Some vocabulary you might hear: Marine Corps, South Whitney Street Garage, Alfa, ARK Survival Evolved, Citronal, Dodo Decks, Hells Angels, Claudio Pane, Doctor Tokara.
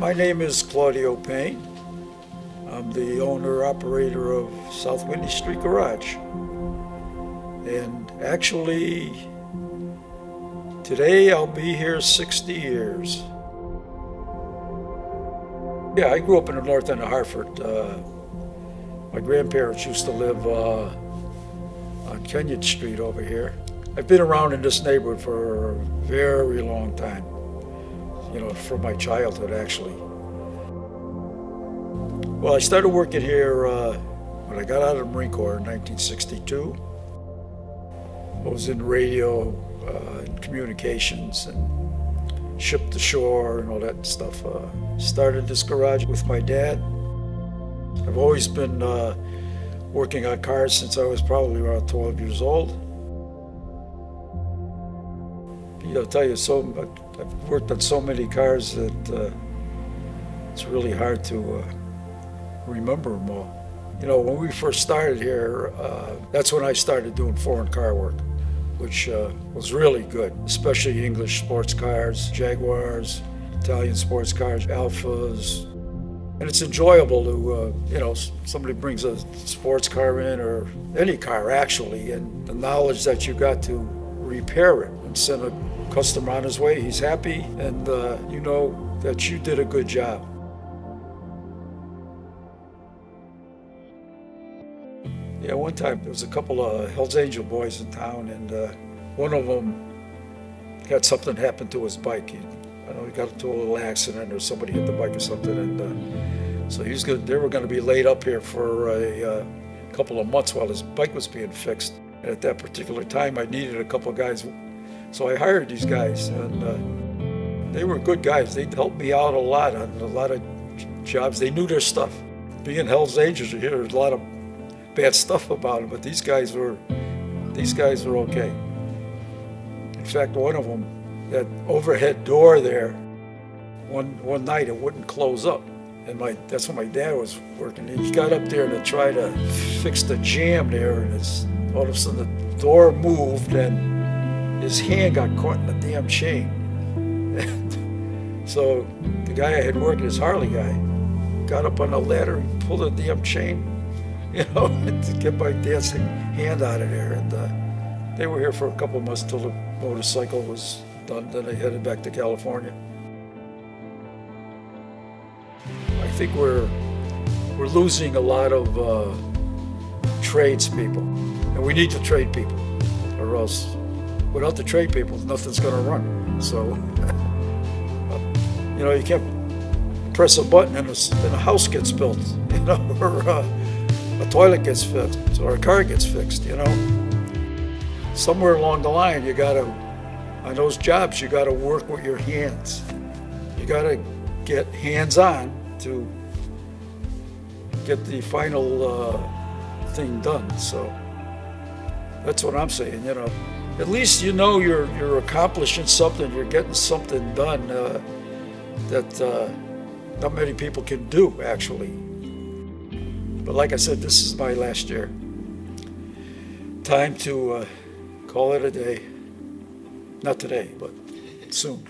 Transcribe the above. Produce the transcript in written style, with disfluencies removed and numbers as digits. My name is Claudio Pane. I'm the owner-operator of South Whitney Street Garage. And actually, today I'll be here 60 years. Yeah, I grew up in the north end of Hartford. My grandparents used to live on Kenyon Street over here. I've been around in this neighborhood for a very long time. You know, from my childhood, actually. Well, I started working here when I got out of the Marine Corps in 1962. I was in radio and communications and ship to shore and all that stuff. Started this garage with my dad. I've always been working on cars since I was probably around 12 years old. I'll tell you, I've worked on so many cars that it's really hard to remember them all. You know, when we first started here, that's when I started doing foreign car work, which was really good, especially English sports cars, Jaguars, Italian sports cars, Alfas. And it's enjoyable to, you know, somebody brings a sports car in, or any car actually, and the knowledge that you got to repair it and send a customer on his way. He's happy, and you know that you did a good job. Yeah, one time there was a couple of Hells Angel boys in town, and one of them got something happened to his bike. I don't know, he got into a little accident, or somebody hit the bike or something, and so they were going to be laid up here for a couple of months while his bike was being fixed. And at that particular time, I needed a couple of guys, so I hired these guys, and they were good guys. They helped me out a lot on a lot of jobs. They knew their stuff. Being Hells Angels, you hear a lot of bad stuff about them, but these guys were okay. In fact, one of them, that overhead door there, one night it wouldn't close up, and that's when my dad was working. He got up there to try to fix the jam there, and all of a sudden the door moved and his hand got caught in the damn chain. And so the guy I had working, his Harley guy, got up on the ladder, he pulled the damn chain, you know, to get my dad's hand out of there. And they were here for a couple of months till the motorcycle was done, then they headed back to California. I think we're losing a lot of tradespeople. And we need to trade people, or else without the trade people, nothing's going to run. So, you know, you can't press a button and a house gets built, you know, or a toilet gets fixed, or a car gets fixed, you know. Somewhere along the line, on those jobs, you got to work with your hands. You got to get hands-on to get the final thing done, so. That's what I'm saying, you know. At least you know you're accomplishing something, you're getting something done that not many people can do, actually. But like I said, this is my last year. Time to call it a day. Not today, but soon.